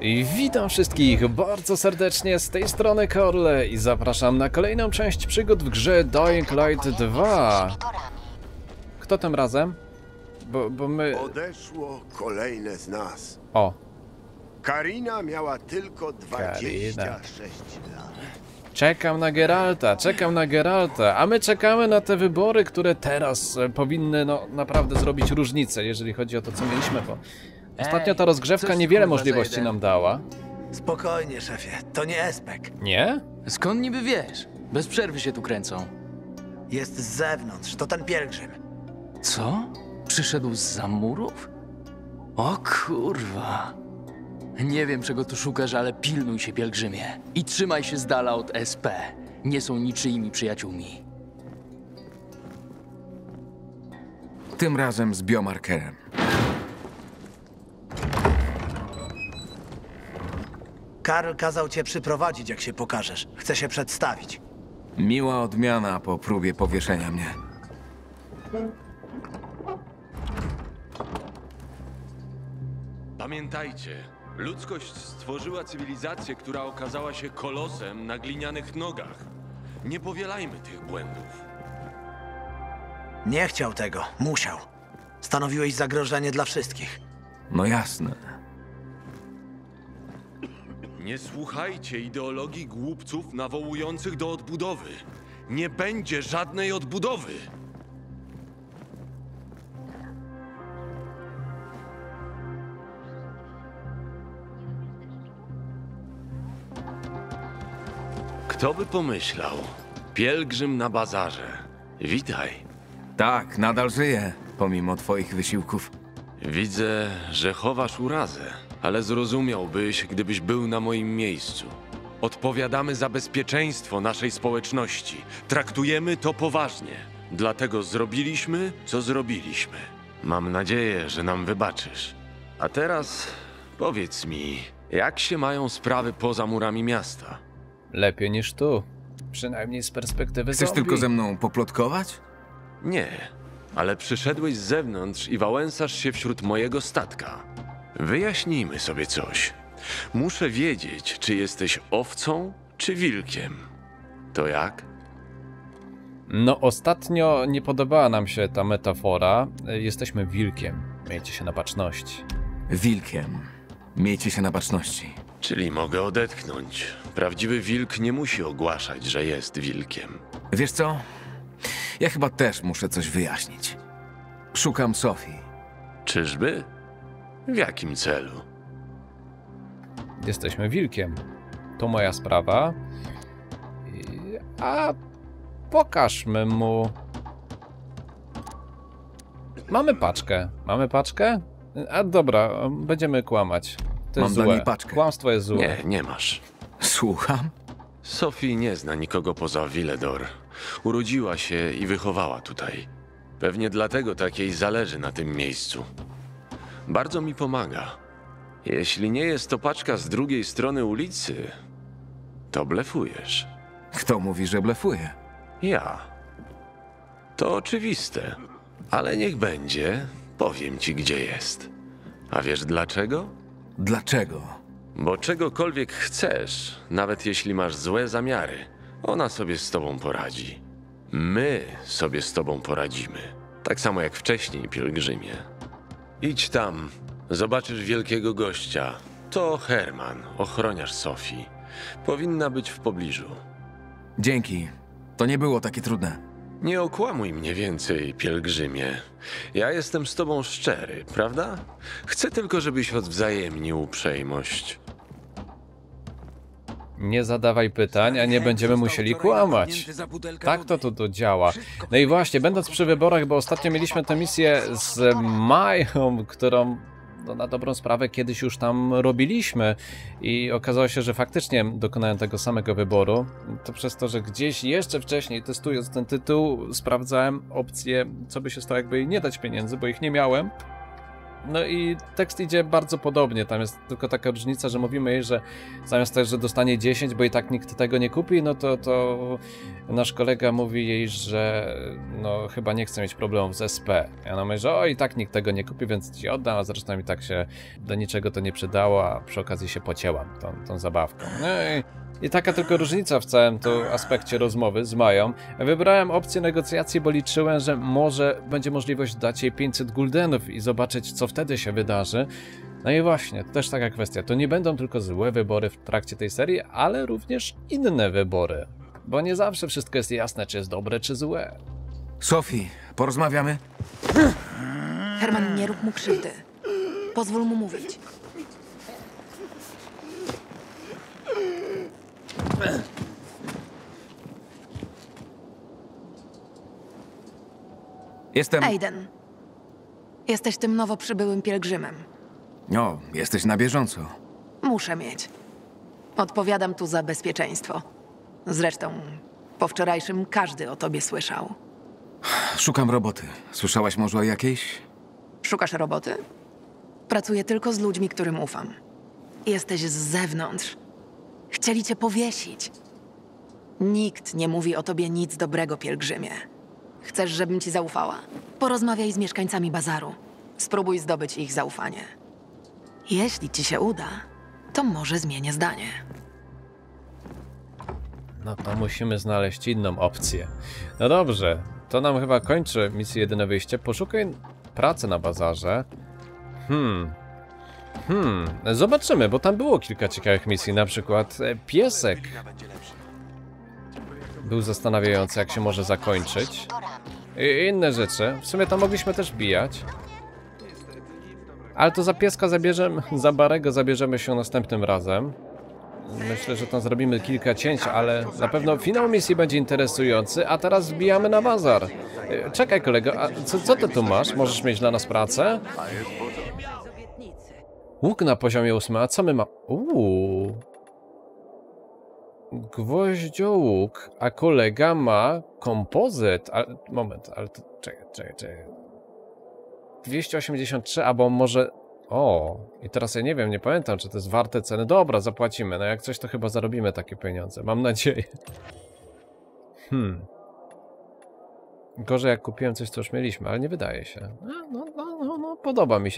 I witam wszystkich bardzo serdecznie z tej strony Korle i zapraszam na kolejną część przygód w grze Dying Light 2. Kto tym razem? Bo my... Odeszło kolejne z nas. O. Karina miała tylko 26 lat. Czekam na Geralta, a my czekamy na te wybory, które teraz powinny naprawdę zrobić różnicę, jeżeli chodzi o to, co mieliśmy, bo ostatnio ta rozgrzewka niewiele możliwości nam dała. Spokojnie, szefie, to nie Espek. Nie? Skąd niby wiesz? Bez przerwy się tu kręcą. Jest z zewnątrz, to ten pielgrzym. Co? Przyszedł zza murów? O kurwa. Nie wiem, czego tu szukasz, ale pilnuj się, pielgrzymie. I trzymaj się z dala od SP. Nie są niczyimi przyjaciółmi. Tym razem z biomarkerem. Karl kazał cię przyprowadzić, jak się pokażesz. Chcę się przedstawić. Miła odmiana po próbie powieszenia mnie. Pamiętajcie, ludzkość stworzyła cywilizację, która okazała się kolosem na glinianych nogach. Nie powielajmy tych błędów. Nie chciał tego, musiał. Stanowiłeś zagrożenie dla wszystkich. No jasne. Nie słuchajcie ideologii głupców nawołujących do odbudowy. Nie będzie żadnej odbudowy. Kto by pomyślał? Pielgrzym na bazarze. Witaj. Tak, nadal żyję, pomimo twoich wysiłków. Widzę, że chowasz urazę, ale zrozumiałbyś, gdybyś był na moim miejscu. Odpowiadamy za bezpieczeństwo naszej społeczności. Traktujemy to poważnie. Dlatego zrobiliśmy, co zrobiliśmy. Mam nadzieję, że nam wybaczysz. A teraz powiedz mi, jak się mają sprawy poza murami miasta? Lepiej niż tu. Przynajmniej z perspektywy zombie. Chcesz tylko ze mną poplotkować? Nie, ale przyszedłeś z zewnątrz i wałęsasz się wśród mojego statka. Wyjaśnijmy sobie coś. Muszę wiedzieć, czy jesteś owcą, czy wilkiem. To jak? No, ostatnio nie podobała nam się ta metafora. Jesteśmy wilkiem. Miejcie się na baczności. Wilkiem. Miejcie się na baczności. Czyli mogę odetchnąć. Prawdziwy wilk nie musi ogłaszać, że jest wilkiem. Wiesz co? Ja chyba też muszę coś wyjaśnić. Szukam Sofii. Czyżby? W jakim celu? Jesteśmy wilkiem. To moja sprawa. A pokażmy mu. Mamy paczkę? A dobra, będziemy kłamać. To jest złe. Kłamstwo jest złe. Nie, nie masz. Słucham? Sophie nie zna nikogo poza Villedor. Urodziła się i wychowała tutaj. Pewnie dlatego tak jej zależy na tym miejscu. Bardzo mi pomaga. Jeśli nie jest to paczka z drugiej strony ulicy, to blefujesz. Kto mówi, że blefuje? Ja. To oczywiste. Ale niech będzie, powiem ci, gdzie jest. A wiesz dlaczego? Dlaczego? Bo czegokolwiek chcesz, nawet jeśli masz złe zamiary, ona sobie z tobą poradzi. My sobie z tobą poradzimy. Tak samo jak wcześniej, pielgrzymie. Idź tam, zobaczysz wielkiego gościa. To Herman, ochroniarz Sofii. Powinna być w pobliżu. Dzięki. To nie było takie trudne. Nie okłamuj mnie więcej, pielgrzymie. Ja jestem z tobą szczery, prawda? Chcę tylko, żebyś odwzajemnił uprzejmość. Nie zadawaj pytań, a nie będziemy musieli kłamać. Tak to tu działa. No i właśnie, będąc przy wyborach, bo ostatnio mieliśmy tę misję z Mają, którą no, na dobrą sprawę kiedyś już tam robiliśmy i okazało się, że faktycznie dokonałem tego samego wyboru. To przez to, że gdzieś jeszcze wcześniej, testując ten tytuł, sprawdzałem opcję, co by się stało, jakby nie dać pieniędzy, bo ich nie miałem. No i tekst idzie bardzo podobnie, tam jest tylko taka różnica, że mówimy jej, że zamiast tego, że dostanie 10, bo i tak nikt tego nie kupi, no to nasz kolega mówi jej, że no chyba nie chce mieć problemów z SP. I ona mówi, że o i tak nikt tego nie kupi, więc ci oddam, a zresztą i tak się do niczego to nie przydało, a przy okazji się pocięłam tą zabawką. No i taka tylko różnica w całym tu aspekcie rozmowy z Mają. Wybrałem opcję negocjacji, bo liczyłem, że może będzie możliwość dać jej 500 guldenów i zobaczyć, co wtedy się wydarzy. No i właśnie, to też taka kwestia. To nie będą tylko złe wybory w trakcie tej serii, ale również inne wybory. Bo nie zawsze wszystko jest jasne, czy jest dobre, czy złe. Sophie, porozmawiamy? Herman, nie rób mu krzywdy. Pozwól mu mówić. Jestem... Aiden. Jesteś tym nowo przybyłym pielgrzymem. No, jesteś na bieżąco. Muszę mieć. Odpowiadam tu za bezpieczeństwo. Zresztą, po wczorajszym każdy o tobie słyszał. Szukam roboty. Słyszałaś może o jakiejś? Szukasz roboty? Pracuję tylko z ludźmi, którym ufam. Jesteś z zewnątrz. Chcieli cię powiesić. Nikt nie mówi o tobie nic dobrego, pielgrzymie. Chcesz, żebym ci zaufała? Porozmawiaj z mieszkańcami bazaru. Spróbuj zdobyć ich zaufanie. Jeśli ci się uda, to może zmienię zdanie. No to musimy znaleźć inną opcję. No dobrze, to nam chyba kończy misję Jedyne Wyjście. Poszukaj pracy na bazarze. Zobaczymy, bo tam było kilka ciekawych misji, na przykład piesek. Był zastanawiający, jak się może zakończyć. I inne rzeczy. W sumie to mogliśmy też bijać. Ale to za pieska zabierzemy, za Barego zabierzemy się następnym razem. Myślę, że tam zrobimy kilka cięć, ale na pewno finał misji będzie interesujący, a teraz wbijamy na bazar. Czekaj kolego, a co ty tu masz? Możesz mieć dla nas pracę? Łuk na poziomie 8, a co my mamy? Gwoździołuk, a kolega ma kompozyt. Ale, moment, ale to... Czekaj. 283, albo może... O, i teraz ja nie wiem, nie pamiętam, czy to jest warte ceny. Dobra, zapłacimy. No jak coś, to chyba zarobimy takie pieniądze. Mam nadzieję. Gorzej jak kupiłem coś, co już mieliśmy, ale nie wydaje się. No, podoba mi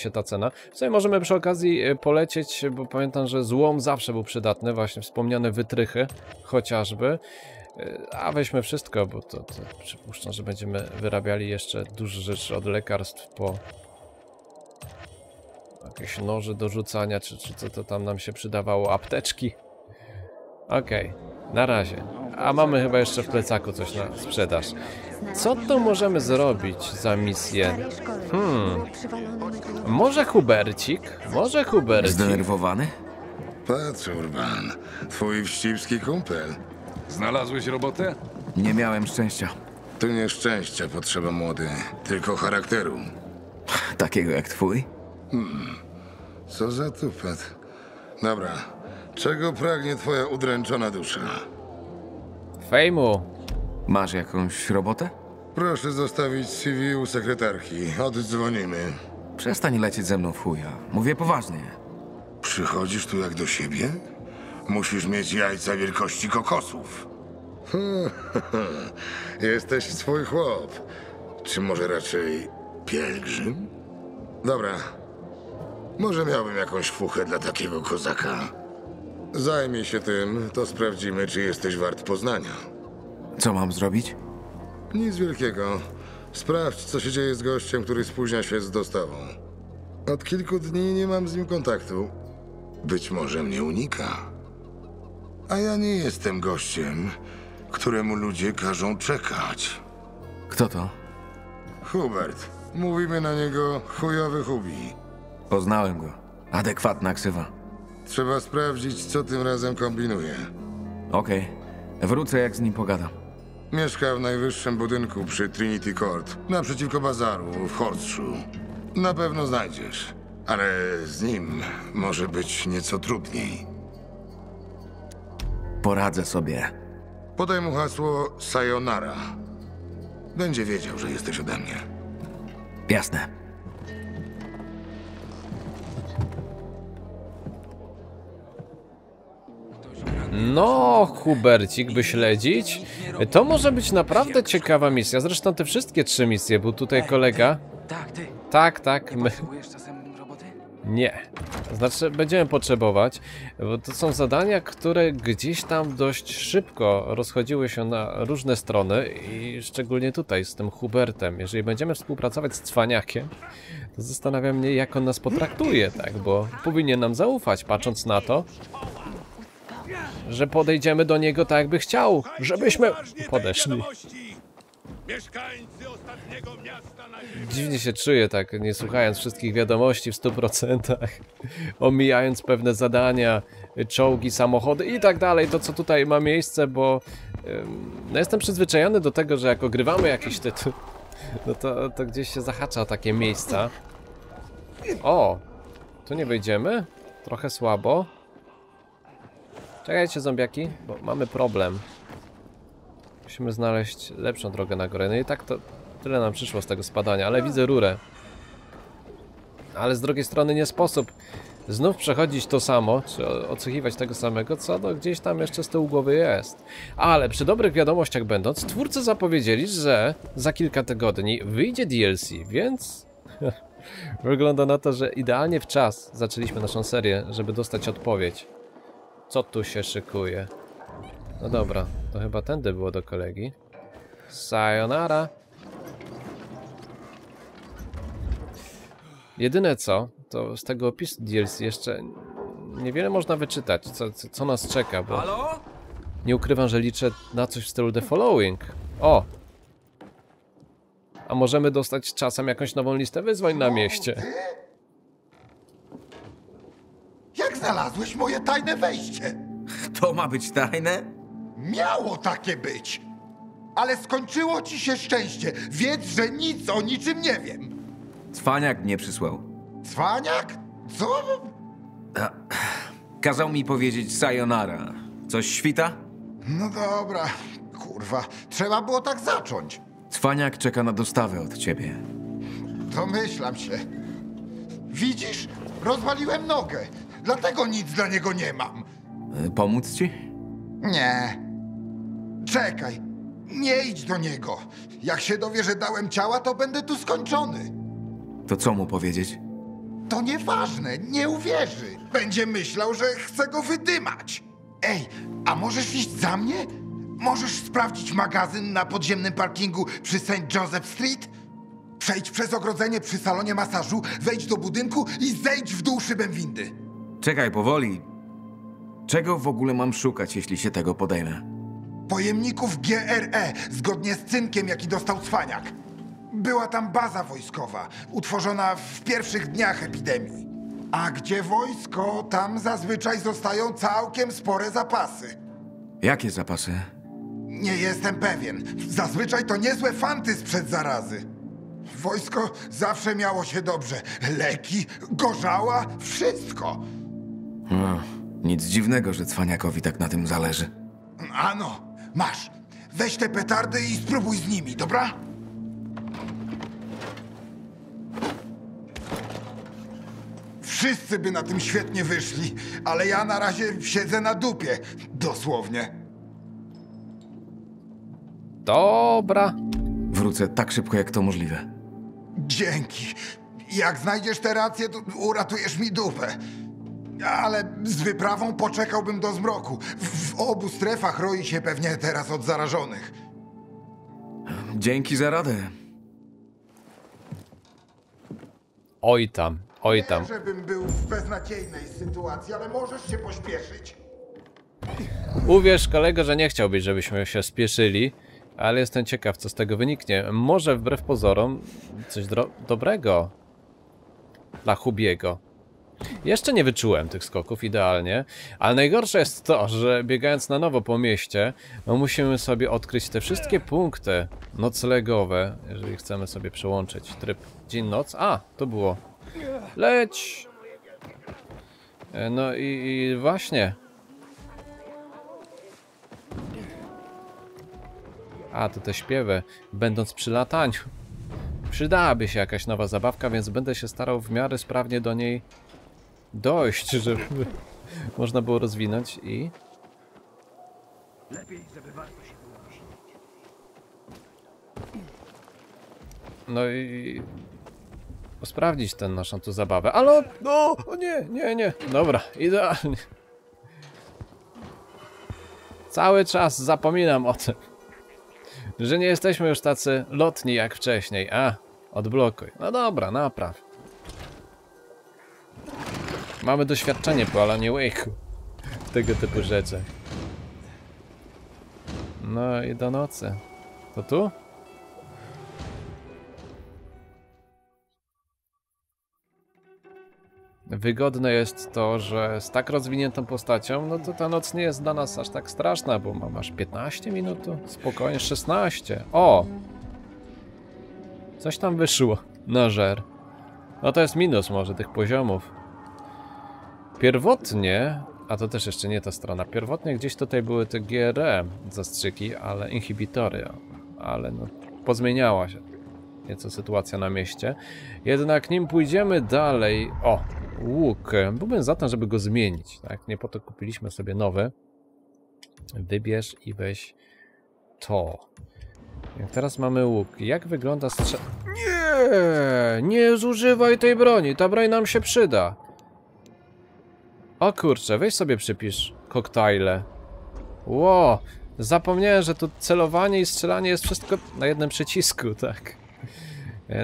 się ta cena, W sumie możemy przy okazji polecieć, bo pamiętam, że złom zawsze był przydatny, właśnie wspomniane wytrychy chociażby. A weźmy wszystko, bo to przypuszczam, że będziemy wyrabiali jeszcze dużo rzeczy od lekarstw po jakieś noże do rzucania, czy co to tam nam się przydawało, apteczki. Okej, na razie. A mamy chyba jeszcze w plecaku coś na sprzedaż. Co to możemy zrobić za misję? Może Hubercik? Zdenerwowany? Patrz, Urban. Twój wścibski kumpel. Znalazłeś robotę? Nie miałem szczęścia. Tu nie szczęścia potrzeba, młody. Tylko charakteru. Takiego jak twój? Co za tupet. Dobra. Czego pragnie twoja udręczona dusza? Fejmu. Masz jakąś robotę? Proszę zostawić CV u sekretarki. Oddzwonimy. Przestań lecieć ze mną w chuja. Mówię poważnie. Przychodzisz tu jak do siebie? Musisz mieć jajca wielkości kokosów. Jesteś swój chłop. Czy może raczej pielgrzym? Dobra. Może miałbym jakąś fuchę dla takiego kozaka. Zajmij się tym, to sprawdzimy, czy jesteś wart poznania. Co mam zrobić? Nic wielkiego. Sprawdź, co się dzieje z gościem, który spóźnia się z dostawą. Od kilku dni nie mam z nim kontaktu. Być może mnie unika. A ja nie jestem gościem, któremu ludzie każą czekać. Kto to? Hubert. Mówimy na niego chujowy Hubi. Poznałem go. Adekwatna ksywa. Trzeba sprawdzić, co tym razem kombinuje. Okej. Wrócę, jak z nim pogadam. Mieszka w najwyższym budynku przy Trinity Court, naprzeciwko bazaru w Horseshoe. Na pewno znajdziesz, ale z nim może być nieco trudniej. Poradzę sobie. Podaj mu hasło Sayonara. Będzie wiedział, że jesteś ode mnie. Jasne. No, Hubercik, by śledzić. To może być naprawdę ciekawa misja. Zresztą te wszystkie trzy misje, bo tutaj kolega... Tak, my... Nie. Znaczy, będziemy potrzebować, bo to są zadania, które gdzieś tam dość szybko rozchodziły się na różne strony i szczególnie tutaj z tym Hubertem. Jeżeli będziemy współpracować z cwaniakiem, to zastanawia mnie, jak on nas potraktuje, tak, bo powinien nam zaufać, patrząc na to, że podejdziemy do niego tak, jakby chciał, żebyśmy podeszli. Dziwnie się czuję, tak, nie słuchając wszystkich wiadomości w 100%, omijając pewne zadania, czołgi, samochody i tak dalej, to co tutaj ma miejsce, bo no jestem przyzwyczajony do tego, że jak ogrywamy jakiś tytuł, no to gdzieś się zahacza o takie miejsca. O, tu nie wejdziemy? Trochę słabo. Czekajcie, zombiaki, bo mamy problem. Musimy znaleźć lepszą drogę na górę. No i tak to tyle nam przyszło z tego spadania, ale widzę rurę. Ale z drugiej strony nie sposób znów przechodzić to samo, czy odsłuchiwać tego samego, co no gdzieś tam jeszcze z tyłu głowy jest. Ale przy dobrych wiadomościach będąc, twórcy zapowiedzieli, że za kilka tygodni wyjdzie DLC, więc wygląda na to, że idealnie w czas zaczęliśmy naszą serię, żeby dostać odpowiedź. Co tu się szykuje? No dobra, to chyba tędy było do kolegi. Sayonara. Jedyne co, to z tego opisu DLC jeszcze niewiele można wyczytać, co nas czeka, bo nie ukrywam, że liczę na coś w stylu The Following. O! A możemy dostać czasem jakąś nową listę wyzwań na mieście. Jak znalazłeś moje tajne wejście? To ma być tajne? Miało takie być! Ale skończyło ci się szczęście, wiedz, że nic o niczym nie wiem. Cwaniak mnie przysłał. Cwaniak? Co? Kazał mi powiedzieć sayonara. Coś świta? No dobra, kurwa, trzeba było tak zacząć. Cwaniak czeka na dostawę od ciebie. Domyślam się. Widzisz? Rozwaliłem nogę, dlatego nic dla niego nie mam. Pomóc ci? Nie. Czekaj. Nie idź do niego. Jak się dowie, że dałem ciała, to będę tu skończony. To co mu powiedzieć? To nieważne. Nie uwierzy. Będzie myślał, że chcę go wydymać. Ej, a możesz iść za mnie? Możesz sprawdzić magazyn na podziemnym parkingu przy St. Joseph Street? Przejdź przez ogrodzenie przy salonie masażu, wejdź do budynku i zejdź w dół szybem windy. Czekaj, powoli. Czego w ogóle mam szukać, jeśli się tego podejmę? Pojemników GRE, zgodnie z cynkiem, jaki dostał cwaniak. Była tam baza wojskowa, utworzona w pierwszych dniach epidemii. A gdzie wojsko, tam zazwyczaj zostają całkiem spore zapasy. Jakie zapasy? Nie jestem pewien. Zazwyczaj to niezłe fanty sprzed zarazy. Wojsko zawsze miało się dobrze. Leki, gorzała, wszystko. Nic dziwnego, że cwaniakowi tak na tym zależy. Ano, masz. Weź te petardy i spróbuj z nimi, dobra? Wszyscy by na tym świetnie wyszli, ale ja na razie siedzę na dupie, dosłownie. Dobra. Wrócę tak szybko, jak to możliwe. Dzięki. Jak znajdziesz tę rację, to uratujesz mi dupę. Ale z wyprawą poczekałbym do zmroku. W obu strefach roi się pewnie teraz od zarażonych. Dzięki za radę. Oj tam, oj tam. Nie, żebym był w beznadziejnej sytuacji, ale możesz się pośpieszyć. Uwierz, kolego, że nie chciałbyś, żebyśmy się spieszyli, ale jestem ciekaw, co z tego wyniknie. Może wbrew pozorom coś dobrego dla Hubiego. Jeszcze nie wyczułem tych skoków idealnie, ale najgorsze jest to, że biegając na nowo po mieście, no musimy sobie odkryć te wszystkie punkty noclegowe, jeżeli chcemy sobie przełączyć tryb dzień-noc. A, to było. Leć! No i właśnie. A, to te śpiewy, będąc przy lataniu. Przydałaby się jakaś nowa zabawka, więc będę się starał w miarę sprawnie do niej dojść, żeby można było rozwinąć i Lepiej, żeby warto się było uśmiechnić. No i... sprawdzić tę naszą tu zabawę. Ale no, o nie, nie, nie. Dobra, idealnie. Cały czas zapominam o tym, że nie jesteśmy już tacy lotni jak wcześniej. A, odblokuj. No dobra, napraw. Mamy doświadczenie po Alanie Wake'u. Tego typu rzeczy. No i do nocy. To tu? Wygodne jest to, że z tak rozwiniętą postacią, no to ta noc nie jest dla nas aż tak straszna, bo mam aż 15 minut, spokojnie 16. O! Coś tam wyszło na żer. No to jest minus może tych poziomów. Pierwotnie, a to też jeszcze nie ta strona, pierwotnie gdzieś tutaj były te GRE zastrzyki, ale inhibitory, ale no pozmieniała się nieco sytuacja na mieście. Jednak nim pójdziemy dalej, o! Łuk. Byłbym za tym, żeby go zmienić, tak? Nie po to kupiliśmy sobie nowy. Wybierz i weź to. Jak teraz mamy łuk. Jak wygląda strzel... Nie! Nie zużywaj tej broni! Ta broń nam się przyda! O kurczę, weź sobie przypisz koktajle. Ło! Zapomniałem, że tu celowanie i strzelanie jest wszystko na jednym przycisku, tak?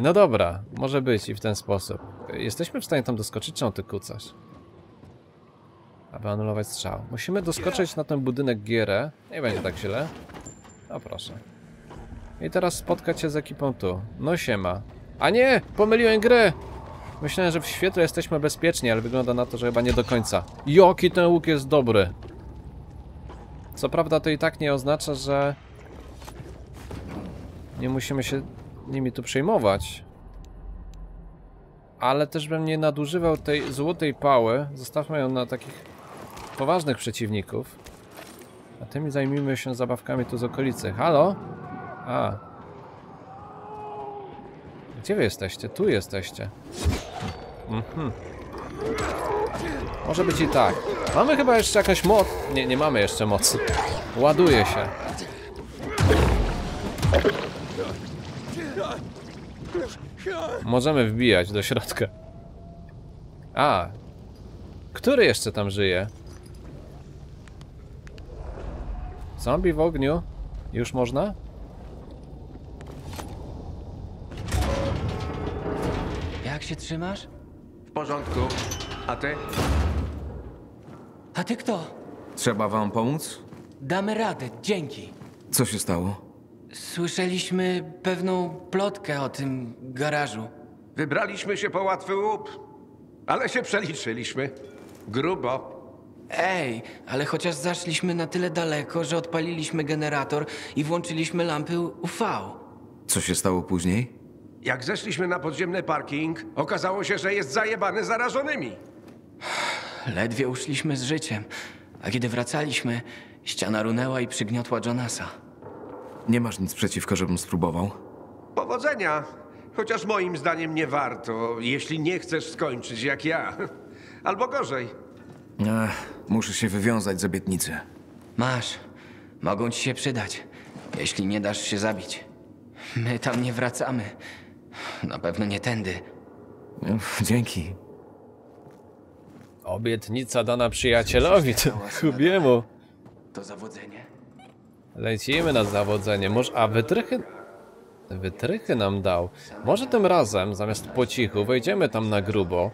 No dobra, może być i w ten sposób. Jesteśmy w stanie tam doskoczyć, czy on ty kucasz? Aby anulować strzał. Musimy doskoczyć na ten budynek Gierę. Nie będzie tak źle. O proszę. I teraz spotkać się z ekipą tu. No siema. A nie! Pomyliłem grę! Myślałem, że w świetle jesteśmy bezpieczni, ale wygląda na to, że chyba nie do końca. Joki, ten łuk jest dobry. Co prawda to i tak nie oznacza, że... nie musimy się... nimi tu przejmować. Ale też bym nie nadużywał tej złotej pały. Zostawmy ją na takich poważnych przeciwników. A tymi zajmijmy się zabawkami tu z okolicy. Halo? A. Gdzie wy jesteście? Tu jesteście. Mhm. Może być i tak. Mamy chyba jeszcze jakąś moc. Nie, nie mamy jeszcze mocy. Ładuje się. Możemy wbijać do środka. A! Który jeszcze tam żyje? Zombie w ogniu? Już można? Jak się trzymasz? W porządku. A ty? A ty kto? Trzeba wam pomóc? Damy radę, dzięki. Co się stało? Słyszeliśmy pewną plotkę o tym garażu. Wybraliśmy się po łatwy łup, ale się przeliczyliśmy. Grubo. Ej, ale chociaż zaszliśmy na tyle daleko, że odpaliliśmy generator i włączyliśmy lampy UV. Co się stało później? Jak zeszliśmy na podziemny parking, okazało się, że jest zajebany zarażonymi. Ledwie uszliśmy z życiem, a kiedy wracaliśmy, ściana runęła i przygniotła Jonasa. Nie masz nic przeciwko, żebym spróbował? Powodzenia! Chociaż moim zdaniem nie warto, jeśli nie chcesz skończyć jak ja. Albo gorzej. Muszę się wywiązać z obietnicy. Masz. Mogą ci się przydać, jeśli nie dasz się zabić. My tam nie wracamy. Na pewno nie tędy. Dzięki. Obietnica dana przyjacielowi, Hubiemu. To zawodzenie? Lecimy na zawodzenie, może... a wytrychy... wytrychy nam dał. Może tym razem, zamiast po cichu, wejdziemy tam na grubo.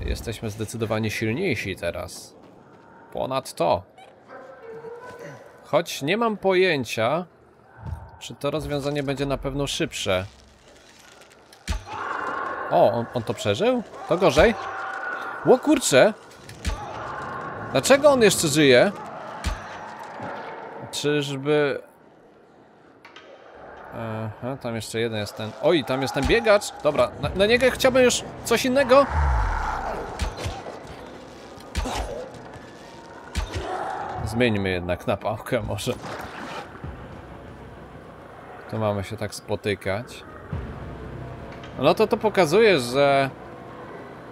Jesteśmy zdecydowanie silniejsi teraz. Ponad to. Choć nie mam pojęcia, czy to rozwiązanie będzie na pewno szybsze. O, on to przeżył? To gorzej. Ło kurcze! Dlaczego on jeszcze żyje? Czyżby... aha, tam jeszcze jeden jest ten... Oj, tam jest ten biegacz! Dobra, na niego chciałbym już coś innego! Zmieńmy jednak na pałkę może. Tu mamy się tak spotykać. No to pokazuje, że...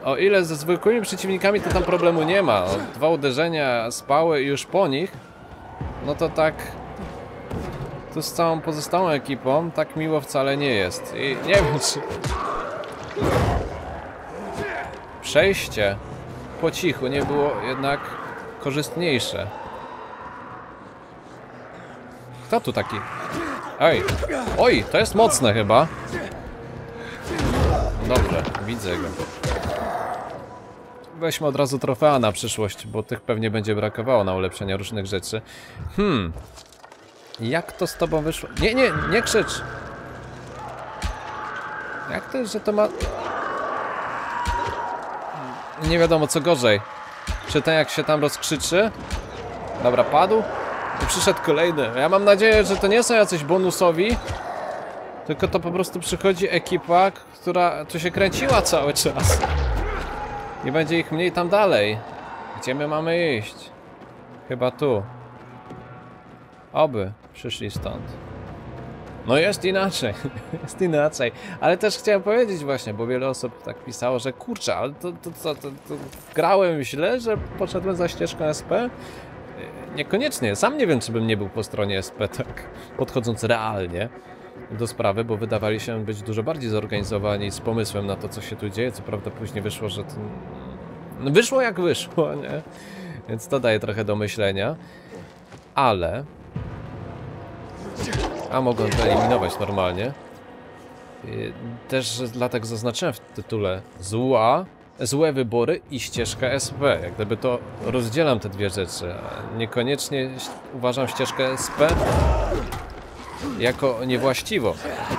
o ile ze zwykłymi przeciwnikami to tam problemu nie ma. Dwa uderzenia z pały i już po nich. no to tak tu z całą pozostałą ekipą tak miło wcale nie jest. I nie wiem czy... przejście po cichu nie było jednak korzystniejsze. Kto tu taki? Oj, oj, to jest mocne chyba. Dobrze, widzę go. Weźmy od razu trofea na przyszłość, bo tych pewnie będzie brakowało na ulepszenie różnych rzeczy. Jak to z tobą wyszło? Nie, nie, nie krzycz! Jak to jest, że to ma... Nie wiadomo co gorzej. Czy ten jak się tam rozkrzyczy? Dobra, padł. I przyszedł kolejny. Ja mam nadzieję, że to nie są jacyś bonusowi, tylko to po prostu przychodzi ekipa, która tu się kręciła cały czas. I będzie ich mniej tam dalej. Gdzie my mamy iść? Chyba tu. Oby przyszli stąd. No jest inaczej. Jest inaczej. Ale też chciałem powiedzieć właśnie, bo wiele osób tak pisało, że kurczę, ale to grałem źle, że poszedłem za ścieżką SP. Niekoniecznie. Sam nie wiem, czy bym nie był po stronie SP, tak podchodząc realnie do sprawy, bo wydawali się być dużo bardziej zorganizowani z pomysłem na to, co się tu dzieje. Co prawda później wyszło, że to... no wyszło jak wyszło, nie? Więc to daje trochę do myślenia. Ale... a mogą to eliminować normalnie. Też dlatego zaznaczyłem w tytule złe wybory i ścieżkę SP. Jak gdyby to rozdzielam te dwie rzeczy. Niekoniecznie uważam ścieżkę SP jako niewłaściwą.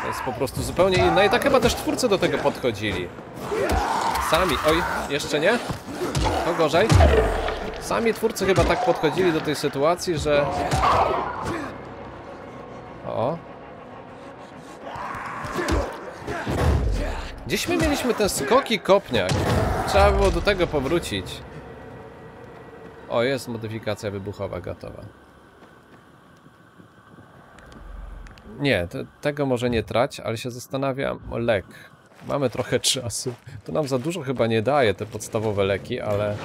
To jest po prostu zupełnie inna i tak chyba też twórcy do tego podchodzili. Sami, oj, jeszcze nie? To gorzej. Sami twórcy chyba tak podchodzili do tej sytuacji, że... o. Gdzieś my mieliśmy ten skok i kopniak. Trzeba było do tego powrócić. O, jest modyfikacja wybuchowa gotowa. Nie, tego może nie trać, ale się zastanawiam. Lek. Mamy trochę czasu. To nam za dużo chyba nie daje te podstawowe leki, ale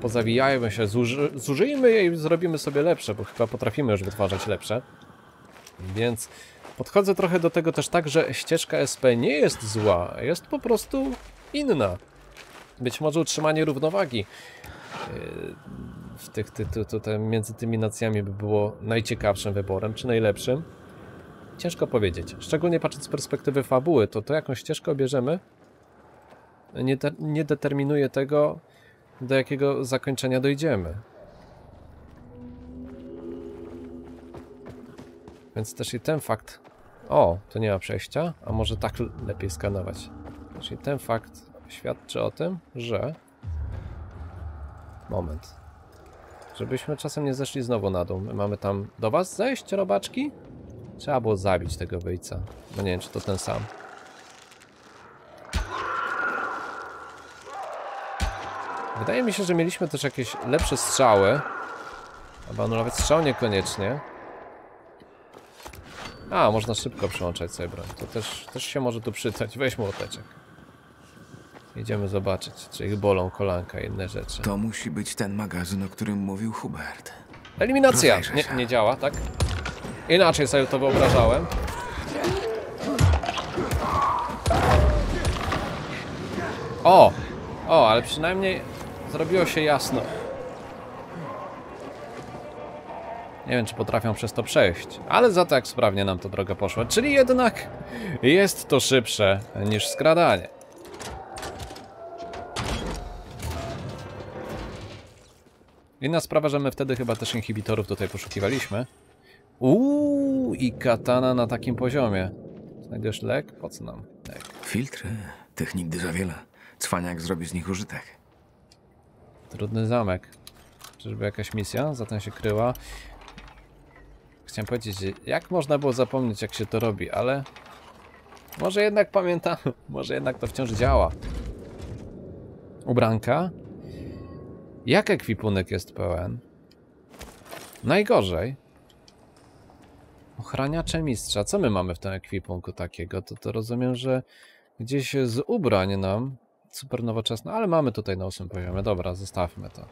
pozawijajmy się, zużyjmy je i zrobimy sobie lepsze, bo chyba potrafimy już wytwarzać lepsze. Więc podchodzę trochę do tego też tak, że ścieżka SP nie jest zła, jest po prostu inna. Być może utrzymanie równowagi w tych między tymi nacjami by było najciekawszym wyborem, czy najlepszym. Ciężko powiedzieć, szczególnie patrząc z perspektywy fabuły, to jaką ścieżkę bierzemy nie determinuje tego, do jakiego zakończenia dojdziemy. Więc też i ten fakt... o, to nie ma przejścia, a może tak lepiej skanować. Też i ten fakt świadczy o tym, że... moment. Żebyśmy czasem nie zeszli znowu na dół. My mamy tam do was zejść, robaczki? Trzeba było zabić tego wyjca. No nie wiem, czy to ten sam. Wydaje mi się, że mieliśmy też jakieś lepsze strzały. Albo no nawet strzał niekoniecznie. A, można szybko przełączać sobie broń. To też się może tu przydać. Weź młoteczek. Idziemy zobaczyć, czy ich bolą kolanka i inne rzeczy. To musi być ten magazyn, o którym mówił Hubert. Eliminacja! Nie działa, tak? Inaczej sobie to wyobrażałem. O! O, ale przynajmniej zrobiło się jasno. Nie wiem, czy potrafią przez to przejść, ale za to jak sprawnie nam to droga poszła. Czyli jednak jest to szybsze niż skradanie. Inna sprawa, że my wtedy chyba też inhibitorów tutaj poszukiwaliśmy. I katana na takim poziomie. Znajdziesz lek? Po co nam lek? Filtry? Tych nigdy za wiele. Cwaniak zrobi z nich użytek. Trudny zamek. Czyżby jakaś misja zatem się kryła? Chciałem powiedzieć, jak można było zapomnieć, jak się to robi, ale może jednak pamiętam, może jednak to wciąż działa. Ubranka? Jak ekwipunek jest pełen? Najgorzej. Ochraniacze mistrza. Co my mamy w tym ekwipunku takiego? To rozumiem, że gdzieś z ubrań nam super nowoczesne, ale mamy tutaj na 8 poziomie. Dobra, zostawmy to.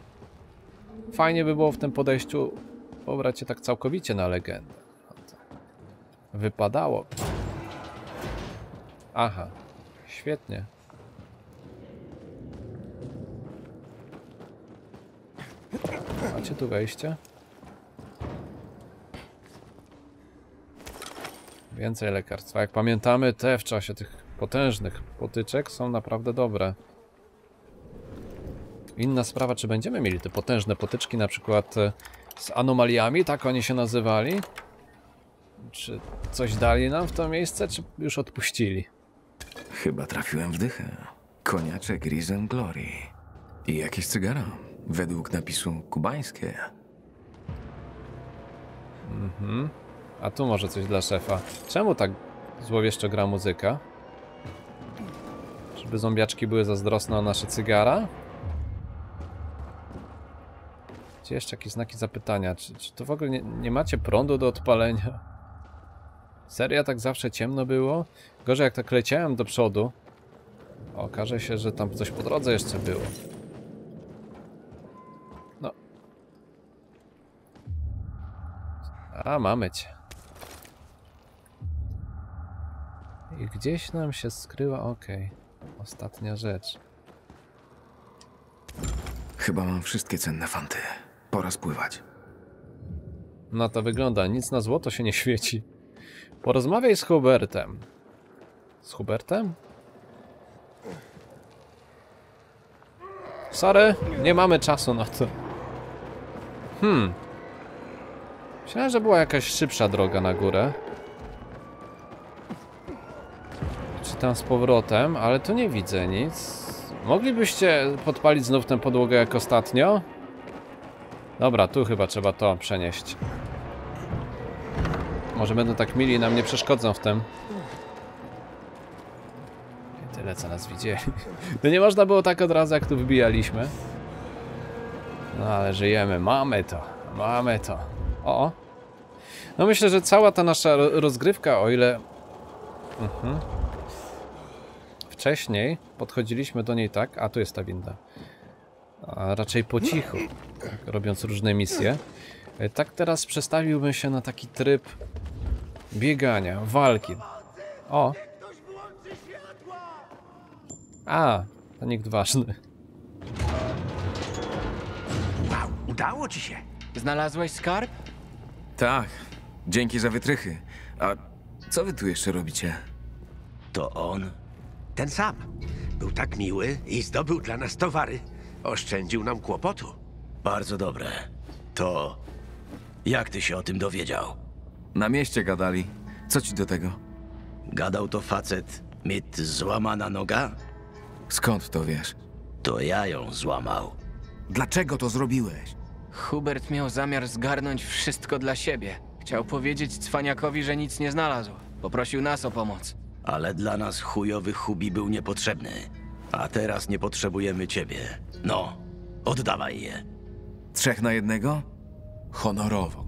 Fajnie by było w tym podejściu pobrać się tak całkowicie na legendę. Wypadało. Aha, świetnie. Macie tu wejście? Więcej lekarstwa. Jak pamiętamy, te w czasie tych potężnych potyczek są naprawdę dobre. Inna sprawa, czy będziemy mieli te potężne potyczki, na przykład z anomaliami, tak oni się nazywali? Czy coś dali nam w to miejsce, czy już odpuścili? Chyba trafiłem w dychę. Koniaczek Risen Glory. I jakieś cygara. Według napisu kubańskie. Mhm. A tu może coś dla szefa. Czemu tak złowieszczo gra muzyka? Czyby zombiaczki były zazdrosne o nasze cygara? Gdzie jeszcze jakieś znaki zapytania? Czy to w ogóle nie macie prądu do odpalenia? Seria tak zawsze ciemno było? Gorzej jak tak leciałem do przodu. Okaże się, że tam coś po drodze jeszcze było. No. A, mamy cię. I gdzieś nam się skryła, okej. Ostatnia rzecz. Chyba mam wszystkie cenne fanty. Pora spływać. No to wygląda, nic na złoto się nie świeci. Porozmawiaj z Hubertem. Z Hubertem? Sorry, nie mamy czasu na to. Myślałem, że była jakaś szybsza droga na górę. Czy tam z powrotem, ale tu nie widzę nic. Moglibyście podpalić znów tę podłogę jak ostatnio? Dobra, tu chyba trzeba to przenieść. Może będą tak mili i nam nie przeszkodzą w tym. I tyle, co nas widzieli. No nie można było tak od razu, jak tu wbijaliśmy. No ale żyjemy, mamy to, mamy to. O! No myślę, że cała ta nasza rozgrywka, o ile... Wcześniej podchodziliśmy do niej tak, a tu jest ta winda, a raczej po cichu, robiąc różne misje. Tak teraz przestawiłbym się na taki tryb biegania, walki. O! A, to nikt ważny. Wow, udało ci się! Znalazłeś skarb? Tak, dzięki za wytrychy. A co wy tu jeszcze robicie? To on. Ten sam. Był tak miły i zdobył dla nas towary. Oszczędził nam kłopotu. Bardzo dobre. To... jak ty się o tym dowiedział? Na mieście gadali. Co ci do tego? Gadał to facet. Mit złamana noga? Skąd to wiesz? To ja ją złamał. Dlaczego to zrobiłeś? Hubert miał zamiar zgarnąć wszystko dla siebie. Chciał powiedzieć cwaniakowi, że nic nie znalazł. Poprosił nas o pomoc. Ale dla nas chujowy Hubi był niepotrzebny. A teraz nie potrzebujemy ciebie. No, oddawaj je. 3 na 1? Honorowo.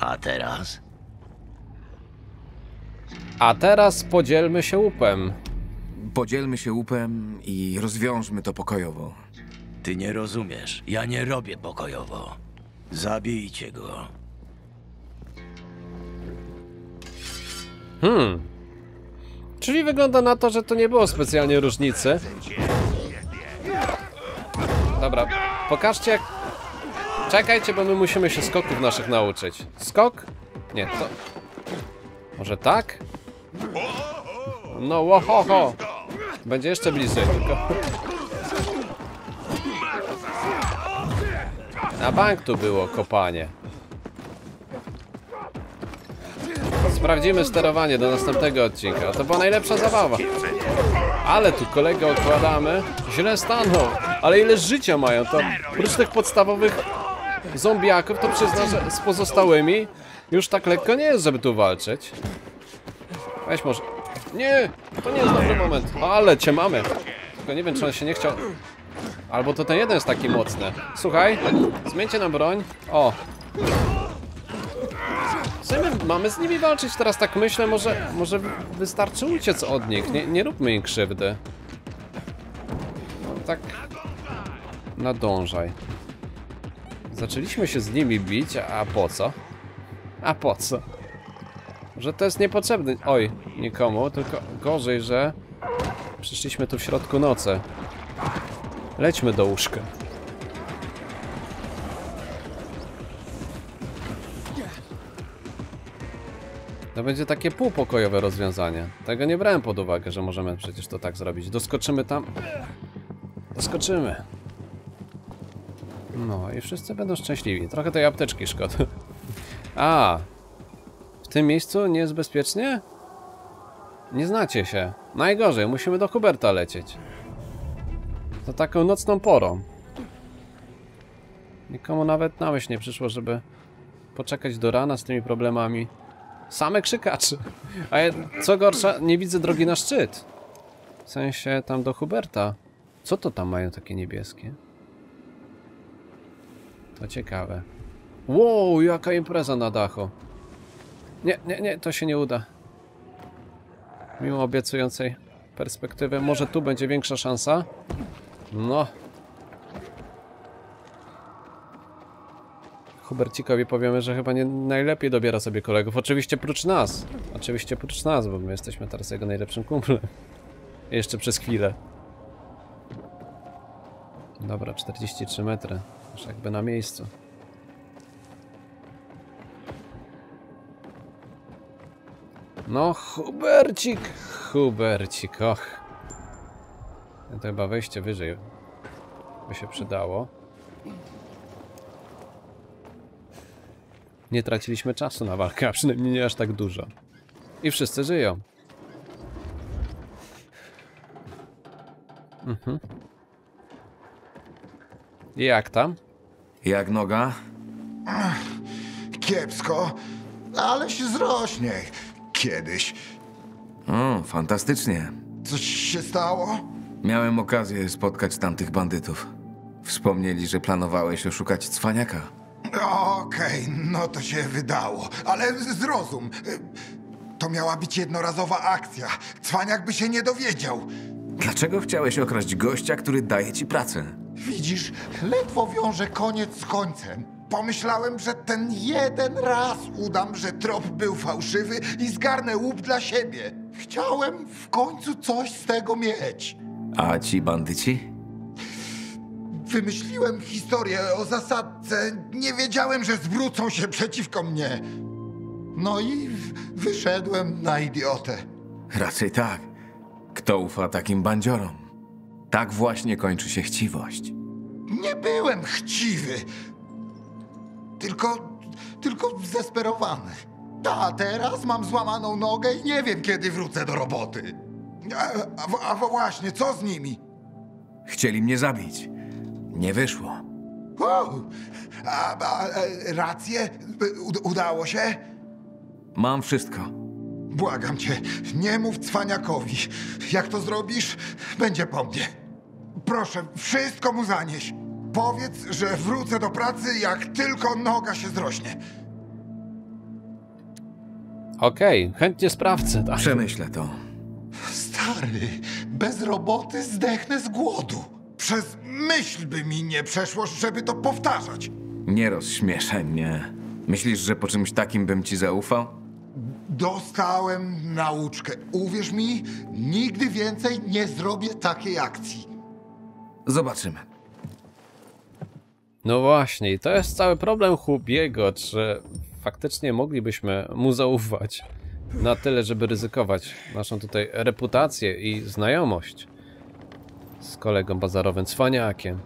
A teraz? A teraz podzielmy się łupem. Podzielmy się łupem i rozwiążmy to pokojowo. Ty nie rozumiesz. Ja nie robię pokojowo. Zabijcie go. Czyli wygląda na to, że to nie było specjalnie różnicy. Dobra, pokażcie. Czekajcie, bo my musimy się skoków naszych nauczyć. Skok? Nie, to... może tak? No, łohoho. Będzie jeszcze bliżej, tylko... Na bank tu było kopanie. Sprawdzimy sterowanie do następnego odcinka. To była najlepsza zabawa. Ale tu kolegę okładamy. Źle stanął. Ale ile życia mają to. Oprócz tych podstawowych zombiaków, to przyznam, że z pozostałymi już tak lekko nie jest, żeby tu walczyć. Weź może... nie! To nie jest dobry moment. Ale cię mamy. Tylko nie wiem, czy on się nie chciał... albo to ten jeden jest taki mocny. Słuchaj, zmieńcie na broń. O. Co my mamy z nimi walczyć teraz, tak myślę, może wystarczy uciec od nich. Nie róbmy im krzywdy. tak nadążaj. Zaczęliśmy się z nimi bić, a po co? A po co? Że to jest niepotrzebne. Oj, nikomu, tylko gorzej, że przyszliśmy tu w środku nocy. Lećmy do łóżka. To będzie takie półpokojowe rozwiązanie. Tego nie brałem pod uwagę, że możemy przecież to tak zrobić. Doskoczymy tam. Doskoczymy. No i wszyscy będą szczęśliwi. Trochę tej apteczki szkoda. A! W tym miejscu nie jest bezpiecznie? Nie znacie się. Najgorzej, musimy do Huberta lecieć. Za taką nocną porą. Nikomu nawet na myśl nie przyszło, żeby poczekać do rana z tymi problemami. Same krzykacze. A ja, co gorsza, nie widzę drogi na szczyt. W sensie tam do Huberta. Co to tam mają takie niebieskie? To ciekawe. Wow, jaka impreza na dachu. Nie, nie, nie, to się nie uda. Mimo obiecującej perspektywy, może tu będzie większa szansa? No. Hubercikowi powiemy, że chyba nie najlepiej dobiera sobie kolegów. Oczywiście prócz nas. Oczywiście prócz nas, bo my jesteśmy teraz jego najlepszym kumplem. Jeszcze przez chwilę. Dobra, 43 metry. Już jakby na miejscu. No, Hubercik! Hubercik, och. To chyba wejście wyżej by się przydało. Nie traciliśmy czasu na walkę, a przynajmniej nie aż tak dużo. I wszyscy żyją. Mhm. I jak tam? Jak noga? Kiepsko, ale się zrośnie. Kiedyś. O, fantastycznie. Coś się stało? Miałem okazję spotkać tamtych bandytów. Wspomnieli, że planowałeś oszukać cwaniaka. Okej, no to się wydało. Ale zrozum. To miała być jednorazowa akcja. Cwaniak by się nie dowiedział. Dlaczego chciałeś okraść gościa, który daje ci pracę? Widzisz, ledwo wiąże koniec z końcem. Pomyślałem, że ten jeden raz udam, że trop był fałszywy i zgarnę łup dla siebie. Chciałem w końcu coś z tego mieć. A ci bandyci? Wymyśliłem historię o zasadce. Nie wiedziałem, że zwrócą się przeciwko mnie. No i wyszedłem na idiotę. Raczej tak. Kto ufa takim bandziorom? Tak właśnie kończy się chciwość. Nie byłem chciwy. Tylko zdesperowany. A teraz mam złamaną nogę i nie wiem, kiedy wrócę do roboty. A właśnie, co z nimi? Chcieli mnie zabić. Nie wyszło. Wow. Rację? Udało się? Mam wszystko. Błagam cię, nie mów cwaniakowi. Jak to zrobisz, będzie po mnie. Proszę, wszystko mu zanieś. Powiedz, że wrócę do pracy, jak tylko noga się zrośnie. Okej, chętnie sprawdzę. Tak. Przemyślę to. Stary, bez roboty zdechnę z głodu. Przez myśl by mi nie przeszło, żeby to powtarzać. Nie rozśmieszaj mnie. Myślisz, że po czymś takim bym ci zaufał? Dostałem nauczkę. Uwierz mi, nigdy więcej nie zrobię takiej akcji. Zobaczymy. No właśnie, to jest cały problem Hubiego, czy faktycznie moglibyśmy mu zaufać na tyle, żeby ryzykować naszą tutaj reputację i znajomość z kolegą bazarowym, cwaniakiem.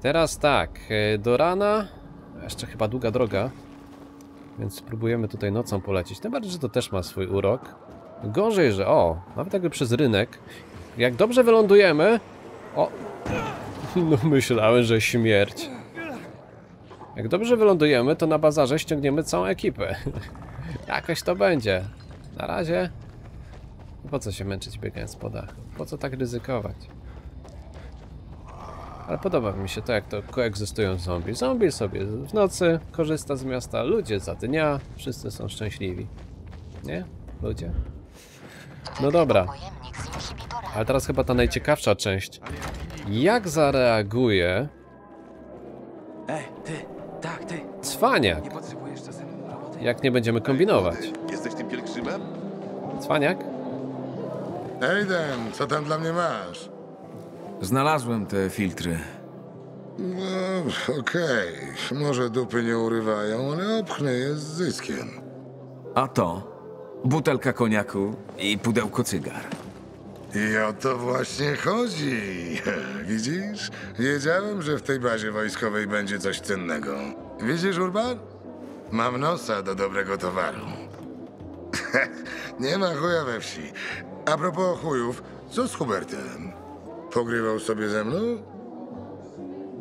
Teraz tak, do rana, jeszcze chyba długa droga, więc spróbujemy tutaj nocą polecieć, tym bardziej, że to też ma swój urok. Gorzej, że nawet jakby przez rynek, jak dobrze wylądujemy, no myślałem, że śmierć. Jak dobrze wylądujemy, to na bazarze ściągniemy całą ekipę. Jakoś to będzie. Na razie. Po co się męczyć biegając po dachu? Po co tak ryzykować? Ale podoba mi się to, jak to koegzystują zombie. Zombie sobie w nocy korzysta z miasta, ludzie za dnia. Wszyscy są szczęśliwi. Nie? Ludzie? No dobra. Ale teraz chyba ta najciekawsza część. Jak zareaguje... Ej, ty, tak, ty. Cwaniak. Jak nie będziemy kombinować. Jesteś tym pielgrzymem? Cwaniak? Ejden, co tam dla mnie masz? Znalazłem te filtry. No, okej. Może dupy nie urywają, ale opchnę je z zyskiem. A to? Butelka koniaku i pudełko cygar. I o to właśnie chodzi. Widzisz? Wiedziałem, że w tej bazie wojskowej będzie coś cennego. Widzisz, Urban? Mam nosa do dobrego towaru. Nie ma chuja we wsi. A propos chujów, co z Hubertem? Pogrywał sobie ze mną?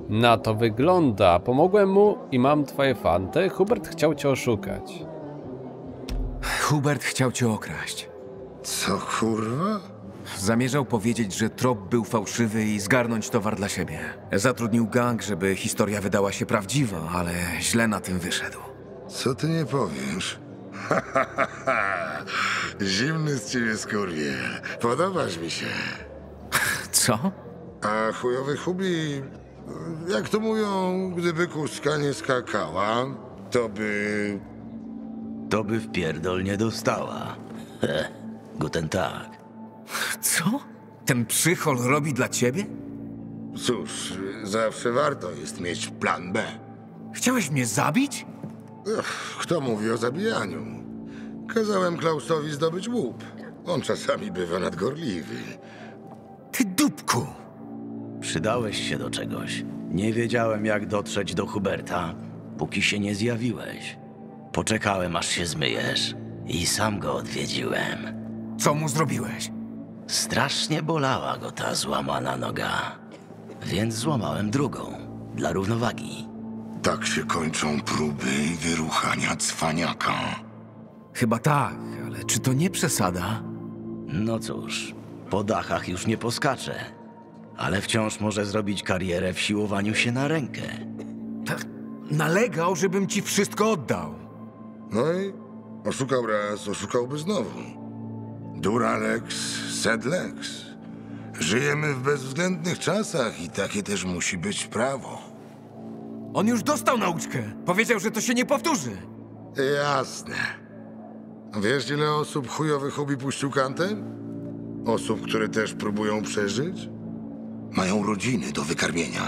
Na to wygląda. Pomogłem mu i mam twoje fanty. Hubert chciał cię oszukać. Hubert chciał cię okraść. Co kurwa? Zamierzał powiedzieć, że trop był fałszywy i zgarnąć towar dla siebie. Zatrudnił gang, żeby historia wydała się prawdziwa, ale źle na tym wyszedł. Co ty nie powiesz? Zimny z ciebie skurwie. Podobasz mi się. Co? A chujowy Hubi, jak to mówią, gdyby kuska nie skakała, to by... To by w pierdol nie dostała. Guten Tag. Co? Ten przychol robi dla ciebie? Cóż, zawsze warto jest mieć plan B. Chciałeś mnie zabić? Ech, kto mówi o zabijaniu? Kazałem Klausowi zdobyć łup. On czasami bywa nadgorliwy. Ty dupku! Przydałeś się do czegoś. Nie wiedziałem, jak dotrzeć do Huberta, póki się nie zjawiłeś. Poczekałem, aż się zmyjesz i sam go odwiedziłem. Co mu zrobiłeś? Strasznie bolała go ta złamana noga, więc złamałem drugą, dla równowagi. Tak się kończą próby wyruchania cwaniaka. Chyba tak, ale czy to nie przesada? No cóż, po dachach już nie poskacze, ale wciąż może zrobić karierę w siłowaniu się na rękę. Tak, nalegał, żebym ci wszystko oddał. No i oszukał raz, oszukałby znowu. Duralex, sedlex. Żyjemy w bezwzględnych czasach i takie też musi być prawo. On już dostał nauczkę. Powiedział, że to się nie powtórzy. Jasne. Wiesz, ile osób chujowych Hubi puścił kantem? Osób, które też próbują przeżyć? Mają rodziny do wykarmienia.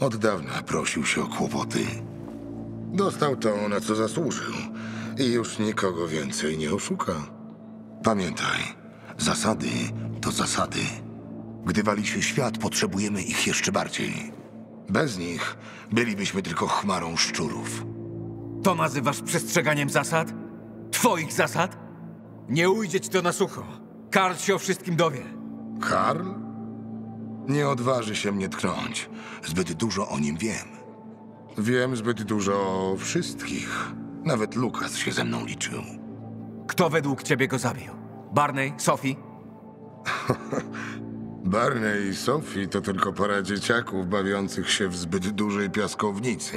Od dawna prosił się o kłopoty. Dostał to, na co zasłużył. I już nikogo więcej nie oszuka. Pamiętaj, zasady to zasady. Gdy wali się świat, potrzebujemy ich jeszcze bardziej. Bez nich bylibyśmy tylko chmarą szczurów. To nazywasz przestrzeganiem zasad? Twoich zasad? Nie ujdzie ci to na sucho. Karl się o wszystkim dowie. Karl? Nie odważy się mnie tknąć. Zbyt dużo o nim wiem. Wiem zbyt dużo o wszystkich. Nawet Lukas się ze mną liczył. Kto według ciebie go zabił? Barney? Sophie? Barney i Sophie to tylko para dzieciaków bawiących się w zbyt dużej piaskownicy.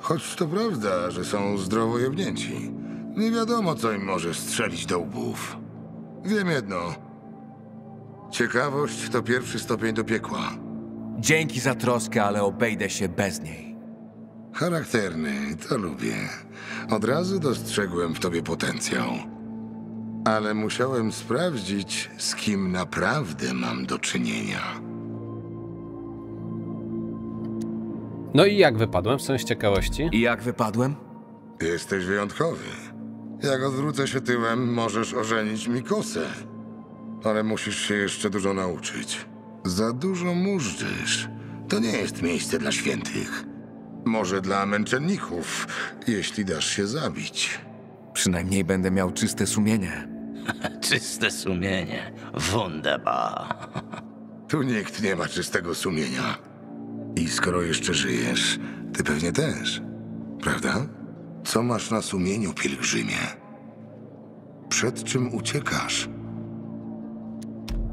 Choć to prawda, że są zdrowo jebnięci. Nie wiadomo, co im może strzelić do łbów. Wiem jedno. Ciekawość to pierwszy stopień do piekła. Dzięki za troskę, ale obejdę się bez niej. Charakterny, to lubię. Od razu dostrzegłem w tobie potencjał. Ale musiałem sprawdzić, z kim naprawdę mam do czynienia. No i jak wypadłem, w sensie ciekawości? I jak wypadłem? Jesteś wyjątkowy. Jak odwrócę się tyłem, możesz ożenić mi kosę. Ale musisz się jeszcze dużo nauczyć. Za dużo móżdżysz. To nie jest miejsce dla świętych. Może dla męczenników, jeśli dasz się zabić. Przynajmniej będę miał czyste sumienie. Czyste sumienie. Wunderbar. Tu nikt nie ma czystego sumienia. I skoro jeszcze żyjesz, ty pewnie też. Prawda? Co masz na sumieniu, pielgrzymie? Przed czym uciekasz?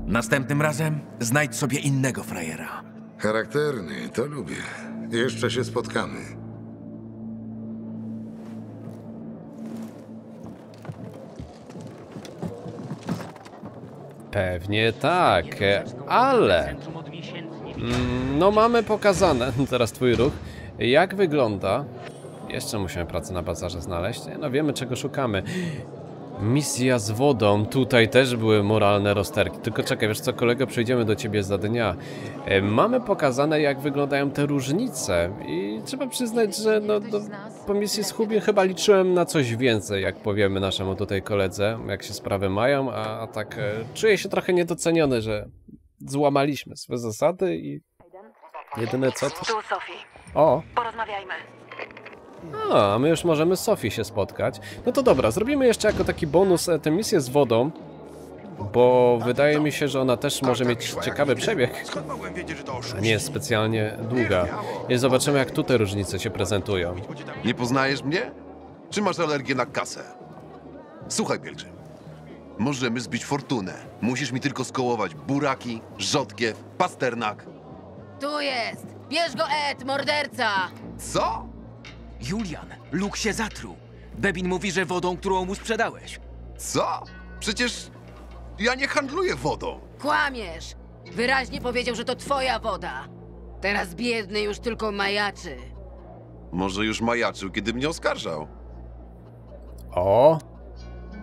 Następnym razem znajdź sobie innego frajera. Charakterny, to lubię. Jeszcze się spotkamy. Pewnie tak, ale... No mamy pokazane, teraz twój ruch, jak wygląda... Jeszcze musimy pracę na bazarze znaleźć, no wiemy czego szukamy. Misja z wodą, tutaj też były moralne rozterki. Tylko czekaj, wiesz co, kolego, przyjdziemy do ciebie za dnia. Mamy pokazane, jak wyglądają te różnice i trzeba przyznać, że no, po misji z Hubie chyba liczyłem na coś więcej, jak powiemy naszemu tutaj koledze, jak się sprawy mają, a tak czuję się trochę niedoceniony, że złamaliśmy swe zasady i jedyne co to... Tu Sophie. O! Porozmawiajmy. A, my już możemy z Sophie się spotkać. No to dobra, zrobimy jeszcze jako taki bonus tę misję z wodą, bo wydaje mi się, że ona też może mieć ciekawy przebieg. A nie jest specjalnie długa. I zobaczymy, jak tutaj różnice się prezentują. Nie poznajesz mnie? Czy masz alergię na kasę? Słuchaj, Pielgrzym. Możemy zbić fortunę. Musisz mi tylko skołować buraki, rzodkiew, pasternak. Tu jest! Bierz go, Ed, morderca! Co? Julian, Luke się zatruł. Bebin mówi, że wodą, którą mu sprzedałeś. Co? Przecież ja nie handluję wodą. Kłamiesz. Wyraźnie powiedział, że to twoja woda. Teraz biedny już tylko majaczy. Może już majaczył, kiedy mnie oskarżał. O!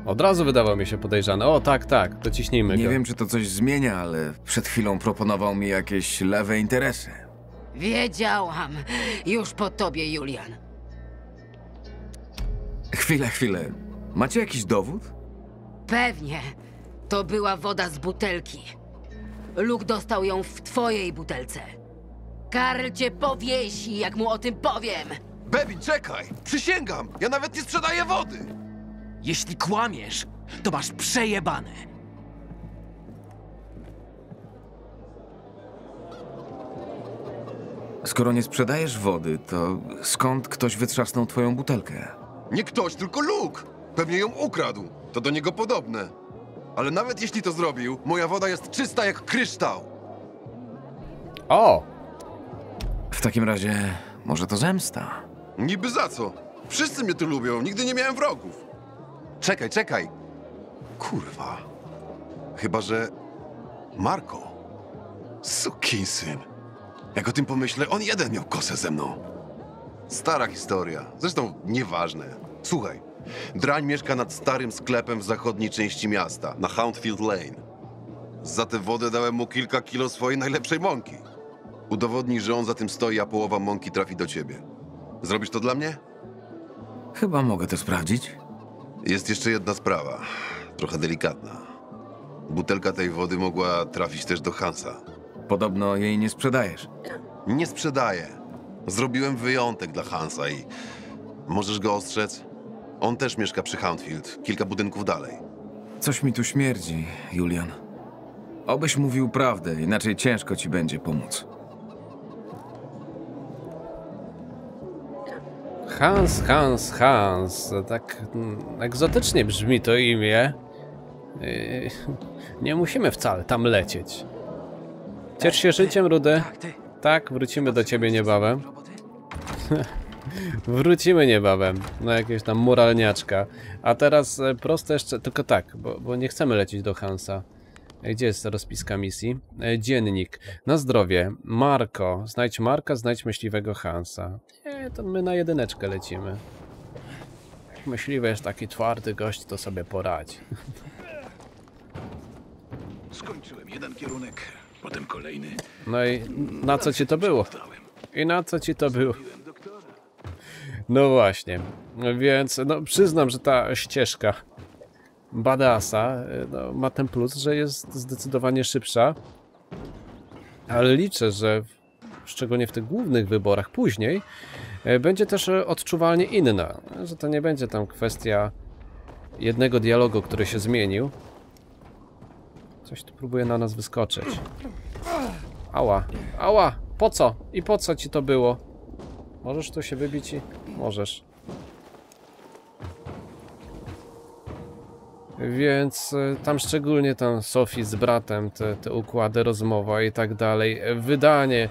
Od razu wydawał mi się podejrzane. O, tak, tak, dociśnijmy go. Nie wiem, czy to coś zmienia, ale przed chwilą proponował mi jakieś lewe interesy. Wiedziałam. Już po tobie, Julian. Chwila, chwilę. Macie jakiś dowód? Pewnie. To była woda z butelki. Luke dostał ją w twojej butelce. Karl cię powiesi, jak mu o tym powiem. Bebin, czekaj! Przysięgam! Ja nawet nie sprzedaję wody! Jeśli kłamiesz, to masz przejebane. Skoro nie sprzedajesz wody, to skąd ktoś wytrzasnął twoją butelkę? Nie ktoś, tylko Luke! Pewnie ją ukradł. To do niego podobne. Ale nawet jeśli to zrobił, moja woda jest czysta jak kryształ. O! W takim razie może to zemsta. Niby za co? Wszyscy mnie tu lubią, nigdy nie miałem wrogów. Czekaj, czekaj. Kurwa. Chyba że... Marco. Sukinsyn. Jak o tym pomyślę, on jeden miał kosę ze mną. Stara historia. Zresztą nieważne. Słuchaj, drań mieszka nad starym sklepem w zachodniej części miasta, na Houndfield Lane. Za tę wodę dałem mu kilka kilo swojej najlepszej mąki. Udowodnij, że on za tym stoi, a połowa mąki trafi do ciebie. Zrobisz to dla mnie? Chyba mogę to sprawdzić. Jest jeszcze jedna sprawa, trochę delikatna. Butelka tej wody mogła trafić też do Hansa. Podobno jej nie sprzedajesz. Nie sprzedaję. Zrobiłem wyjątek dla Hansa i... Możesz go ostrzec? On też mieszka przy Houndfield, kilka budynków dalej. Coś mi tu śmierdzi, Julian. Obyś mówił prawdę, inaczej ciężko ci będzie pomóc. Hans, Hans, Hans. Tak egzotycznie brzmi to imię. Nie musimy wcale tam lecieć. Ciesz się życiem, Rudy. Tak, wrócimy do ciebie niebawem. Wrócimy niebawem. No jakieś tam moralniaczka. A teraz proste jeszcze... Tylko tak, bo nie chcemy lecieć do Hansa. Gdzie jest rozpiska misji? Dziennik. Na zdrowie. Marco. Znajdź Marka, znajdź myśliwego Hansa. Nie, to my na jedyneczkę lecimy. Jak myśliwy jest taki twardy gość, to sobie poradzi. Skończyłem jeden kierunek. Potem kolejny. No i na co ci to było? I na co ci to było? No właśnie. Więc no, przyznam, że ta ścieżka badassa no, ma ten plus, że jest zdecydowanie szybsza. Ale liczę, że szczególnie w tych głównych wyborach później będzie też odczuwalnie inna. Że to nie będzie tam kwestia jednego dialogu, który się zmienił. Coś tu próbuje na nas wyskoczyć. Ała, ała, po co? I po co ci to było? Możesz tu się wybić i... Możesz. Więc tam szczególnie tam Sophie z bratem, te układy, rozmowa i tak dalej, wydanie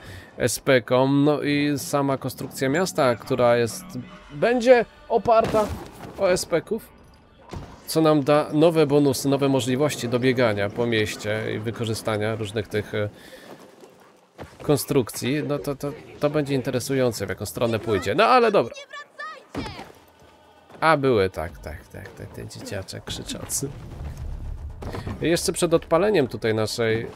SP-kom, no i sama konstrukcja miasta, która jest... będzie oparta o SP-ków. co nam da nowe bonusy, nowe możliwości do biegania po mieście i wykorzystania różnych tych konstrukcji, no to będzie interesujące, w jaką stronę pójdzie. No ale dobra. A były tak, te dzieciaczek krzyczący. I jeszcze przed odpaleniem tutaj naszej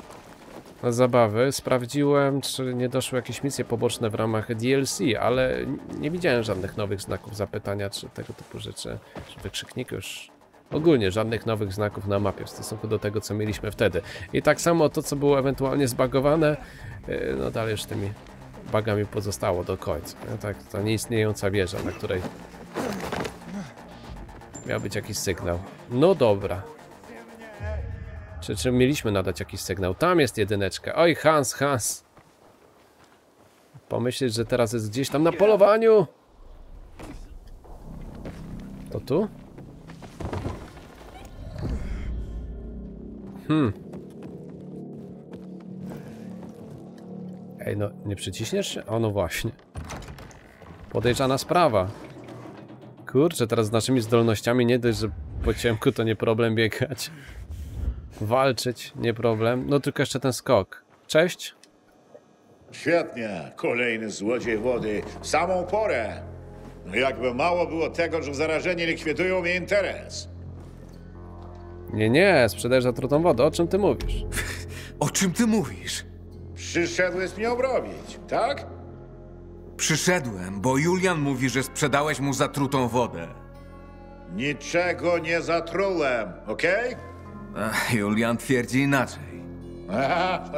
zabawy sprawdziłem, czy nie doszły jakieś misje poboczne w ramach DLC, ale nie widziałem żadnych nowych znaków zapytania, czy tego typu rzeczy, czy wykrzykniki już. Ogólnie żadnych nowych znaków na mapie w stosunku do tego, co mieliśmy wtedy. I tak samo to, co było ewentualnie zbagowane, no dalej już tymi bugami pozostało do końca. No tak, ta nieistniejąca wieża, na której miał być jakiś sygnał. No dobra. Czy mieliśmy nadać jakiś sygnał? Tam jest jedyneczka. Oj, Hans. Pomyśleć, że teraz jest gdzieś tam na polowaniu. To tu? Ej, no nie przyciśniesz się? O, no właśnie. Podejrzana sprawa. Kurczę, teraz z naszymi zdolnościami nie dość, że po ciemku to nie problem biegać. Walczyć, nie problem. No tylko jeszcze ten skok. Cześć. Świetnie. Kolejny złodziej wody. W samą porę. No jakby mało było tego, że zarażeni likwidują mi interes. Nie, sprzedajesz zatrutą wodę. O czym ty mówisz? O czym ty mówisz? Przyszedłeś mnie obrobić, tak? Przyszedłem, bo Julian mówi, że sprzedałeś mu zatrutą wodę. Niczego nie zatrułem, okej? Julian twierdzi inaczej.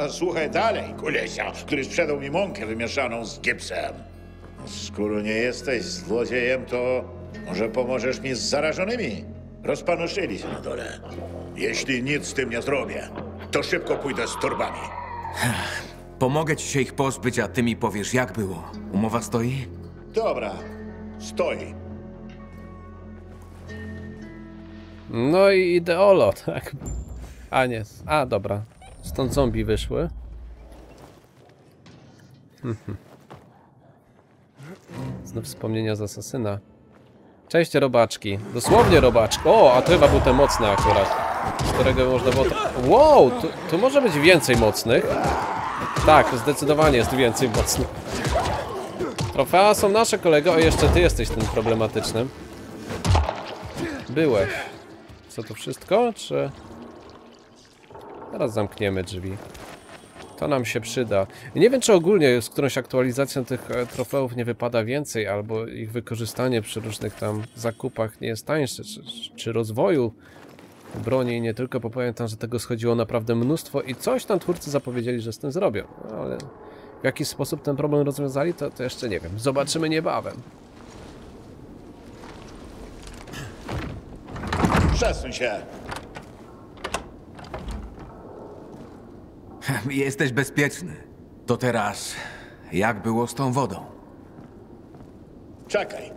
Słuchaj dalej, kolesia, który sprzedał mi mąkę wymieszaną z gipsem. Skoro nie jesteś złodziejem, to może pomożesz mi z zarażonymi? Rozpanoszyli się na dole. Jeśli nic z tym nie zrobię, to szybko pójdę z torbami. Pomogę ci się ich pozbyć, a ty mi powiesz, jak było. Umowa stoi? Dobra, stoi. No i ideolo, tak. A nie, dobra. Stąd zombie wyszły. Znów wspomnienia z Asasyna. Cześć, robaczki. Dosłownie robaczki. O, a to chyba był ten mocny akurat. Z którego można było... Wow, tu może być więcej mocnych. Tak, zdecydowanie jest więcej mocnych. Trofea są nasze, kolego. O, jeszcze ty jesteś tym problematycznym. Byłeś. Co to wszystko, czy... Teraz zamkniemy drzwi. To nam się przyda. Nie wiem, czy ogólnie z którąś aktualizacją tych trofeów nie wypada więcej, albo ich wykorzystanie przy różnych tam zakupach nie jest tańsze, czy rozwoju broni i nie tylko, bo pamiętam, że tego schodziło naprawdę mnóstwo i coś tam twórcy zapowiedzieli, że z tym zrobią, ale w jaki sposób ten problem rozwiązali, to jeszcze nie wiem. Zobaczymy niebawem. Przesuń się! Jesteś bezpieczny. To teraz, jak było z tą wodą? Czekaj.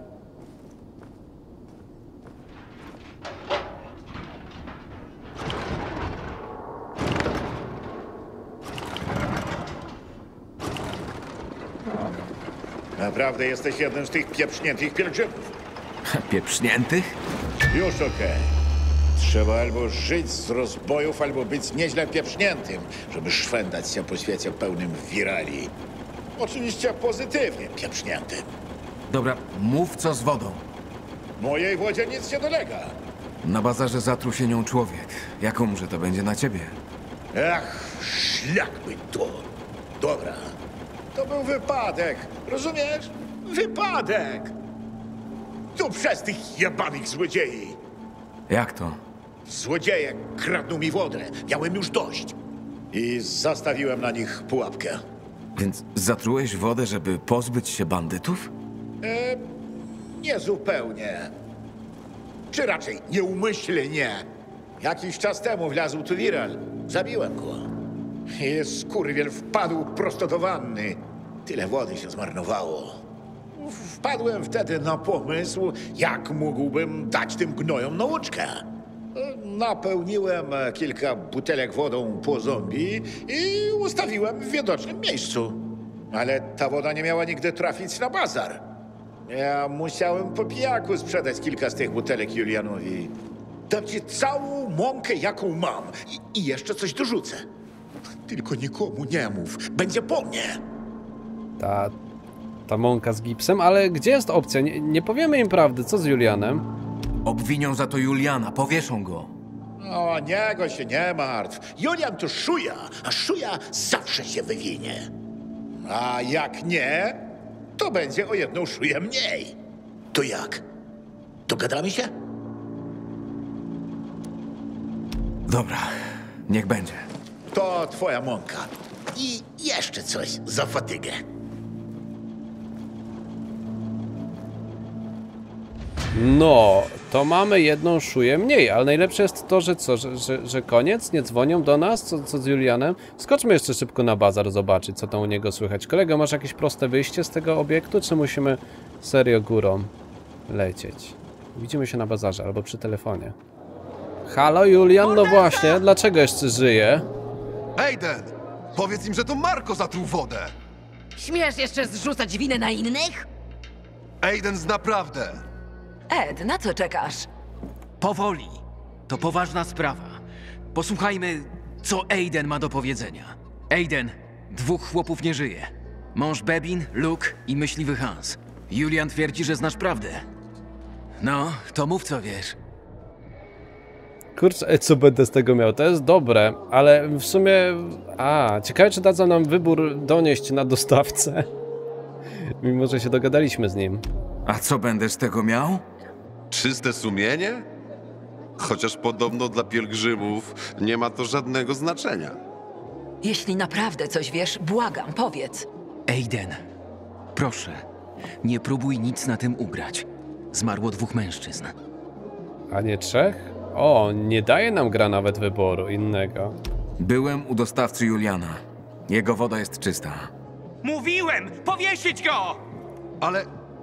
Naprawdę jesteś jednym z tych pieprzniętych pielgrzymów. Pieprzniętych? Już okej. Trzeba albo żyć z rozbojów, albo być nieźle pieprzniętym, żeby szwendać się po świecie pełnym wirali. Oczywiście pozytywnie pieprzniętym. Dobra, mów co z wodą. Mojej wodzie nic nie dolega. Na bazarze zatruł się nią człowiek. Jak umrze, to będzie na ciebie. Ach, szlak by to. Dobra, to był wypadek, rozumiesz? Wypadek! Tu przez tych jebanych złodziei. Jak to? Złodzieje kradną mi wodę. Miałem już dość. I zastawiłem na nich pułapkę. Więc zatrułeś wodę, żeby pozbyć się bandytów? Nie zupełnie. Czy raczej nieumyślnie. Jakiś czas temu wlazł tu wiral. Zabiłem go. I skurwiel wpadł prosto do wanny. Tyle wody się zmarnowało. Wpadłem wtedy na pomysł, jak mógłbym dać tym gnojom nauczkę. Napełniłem kilka butelek wodą po zombie i ustawiłem w widocznym miejscu. Ale ta woda nie miała nigdy trafić na bazar. Ja musiałem po pijaku sprzedać kilka z tych butelek Julianowi. Dam ci całą mąkę, jaką mam. I jeszcze coś dorzucę. Tylko nikomu nie mów. Będzie po mnie. Ta mąka z gipsem, ale gdzie jest opcja? Nie powiemy im prawdy. Co z Julianem? Obwinią za to Juliana. Powieszą go. O, niego się nie martw. Julian to szuja, a szuja zawsze się wywinie. A jak nie, to będzie o jedną szuję mniej. To jak? Dogadamy się? Dobra, niech będzie. To twoja mąka. I jeszcze coś za fatygę. No, to mamy jedną szuję mniej, ale najlepsze jest to, że co, że koniec? Nie dzwonią do nas? Co z Julianem? Skoczmy jeszcze szybko na bazar zobaczyć, co tam u niego słychać. Kolego, masz jakieś proste wyjście z tego obiektu, czy musimy serio górą lecieć? Widzimy się na bazarze, albo przy telefonie. Halo, Julian? No właśnie, dlaczego jeszcze żyje? Aiden, powiedz im, że to Marco zatruł wodę! Śmiesz jeszcze zrzucać winę na innych? Aiden zna prawdę! Ed, na co czekasz? Powoli. To poważna sprawa. Posłuchajmy, co Aiden ma do powiedzenia. Aiden, 2 chłopów nie żyje. Mąż Bebin, Luke i myśliwy Hans. Julian twierdzi, że znasz prawdę. No, to mów, co wiesz. Kurczę, co będę z tego miał? To jest dobre, ale w sumie... ciekawe, czy dadzą nam wybór donieść na dostawcę. Mimo, że się dogadaliśmy z nim. A co będę z tego miał? Czyste sumienie? Chociaż podobno dla pielgrzymów nie ma to żadnego znaczenia. Jeśli naprawdę coś wiesz, błagam, powiedz. Aiden, proszę, nie próbuj nic na tym ugrać. Zmarło 2 mężczyzn. A nie 3? O, nie daje nam gra nawet wyboru innego. Byłem u dostawcy Juliana. Jego woda jest czysta. Mówiłem! Powiesić go!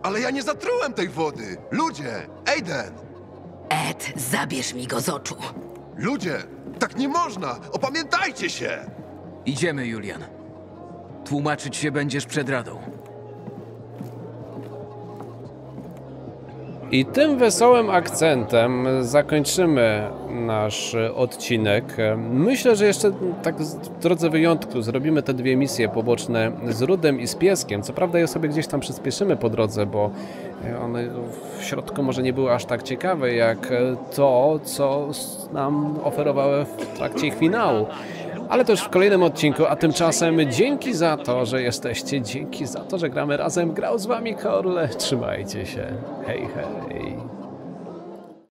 Ale ja nie zatrułem tej wody! Ludzie! Aiden! Ed, zabierz mi go z oczu. Ludzie! Tak nie można! Opamiętajcie się! Idziemy, Julian. Tłumaczyć się będziesz przed radą. I tym wesołym akcentem zakończymy nasz odcinek. Myślę, że jeszcze tak w drodze wyjątku zrobimy te 2 misje poboczne z Rudym i z Pieskiem. Co prawda je sobie gdzieś tam przyspieszymy po drodze, bo one w środku może nie były aż tak ciekawe jak to, co nam oferowały w trakcie ich finału. Ale to już w kolejnym odcinku, a tymczasem dzięki za to, że jesteście, dzięki za to, że gramy razem. Grał z wami Korle, trzymajcie się, hej, hej.